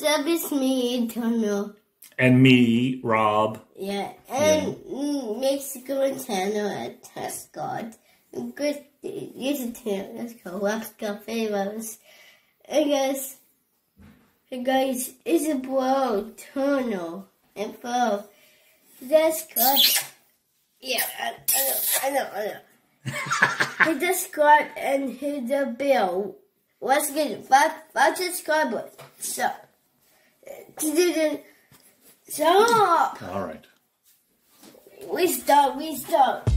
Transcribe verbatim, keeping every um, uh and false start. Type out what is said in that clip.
yourself is me, Turner. And me, Rob. Yeah, and yeah. Mexico and Turner at Tesco. Good, use a Turner. Let's go. Favors. Hey guys, hey guys, it's a bro, Turner, and bro. That's good. Yeah, I, I know, I know, I know. Hit the subscribe and hit the bell. Let's get five five subscribers. So, so. All right. We start. We start.